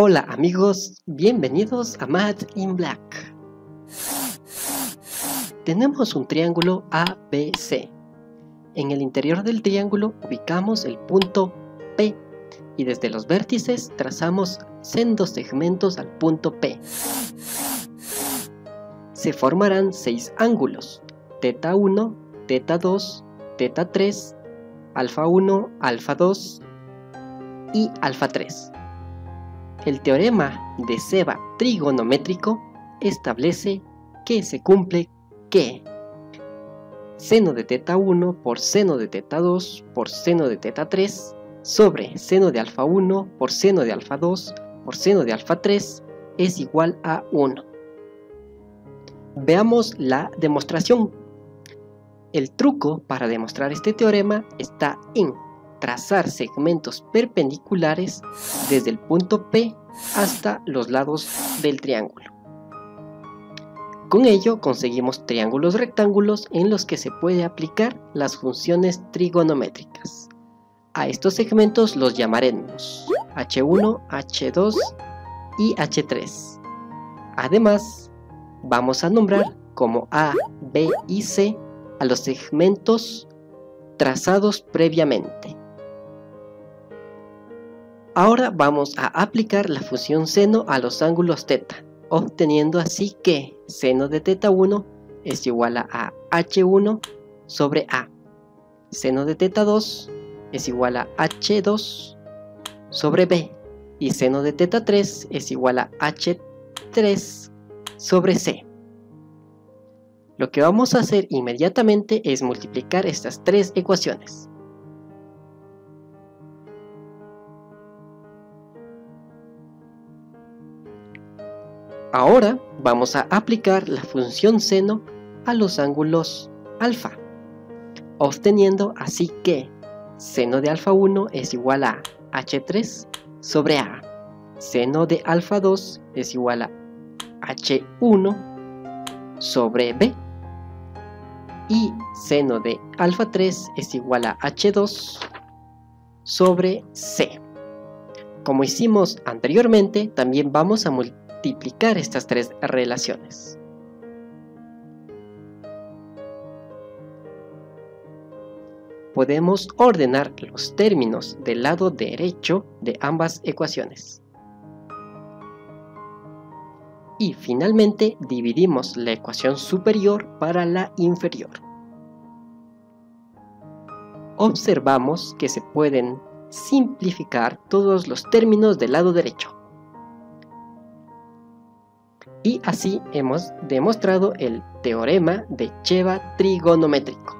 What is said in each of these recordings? Hola amigos, bienvenidos a Math in Black. Tenemos un triángulo ABC. En el interior del triángulo ubicamos el punto P y desde los vértices trazamos sendos segmentos al punto P. Se formarán 6 ángulos: teta 1, teta 2, teta 3, alfa 1, alfa 2 y alfa 3. El teorema de Ceva trigonométrico establece que se cumple que seno de teta 1 por seno de teta 2 por seno de teta 3 sobre seno de alfa 1 por seno de alfa 2 por seno de alfa 3 es igual a 1. Veamos la demostración. El truco para demostrar este teorema está en trazar segmentos perpendiculares desde el punto P hasta los lados del triángulo. Con ello conseguimos triángulos rectángulos en los que se puede aplicar las funciones trigonométricas. A estos segmentos los llamaremos H1, H2 y H3. Además, vamos a nombrar como A, B y C a los segmentos trazados previamente. Ahora vamos a aplicar la función seno a los ángulos teta, obteniendo así que seno de teta 1 es igual a H1 sobre A, seno de teta 2 es igual a H2 sobre B y seno de teta 3 es igual a H3 sobre C. Lo que vamos a hacer inmediatamente es multiplicar estas 3 ecuaciones. Ahora vamos a aplicar la función seno a los ángulos alfa, obteniendo así que seno de alfa 1 es igual a H3 sobre A, seno de alfa 2 es igual a H1 sobre B y seno de alfa 3 es igual a H2 sobre C. Como hicimos anteriormente, también vamos a multiplicar estas 3 relaciones. Podemos ordenar los términos del lado derecho de ambas ecuaciones. Y finalmente dividimos la ecuación superior para la inferior. Observamos que se pueden simplificar todos los términos del lado derecho. Y así hemos demostrado el teorema de Ceva trigonométrico.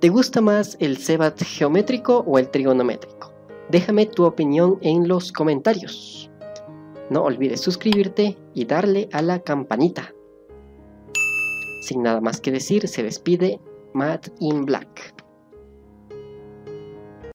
¿Te gusta más el Ceva geométrico o el trigonométrico? Déjame tu opinión en los comentarios. No olvides suscribirte y darle a la campanita. Sin nada más que decir, se despide Math in Black.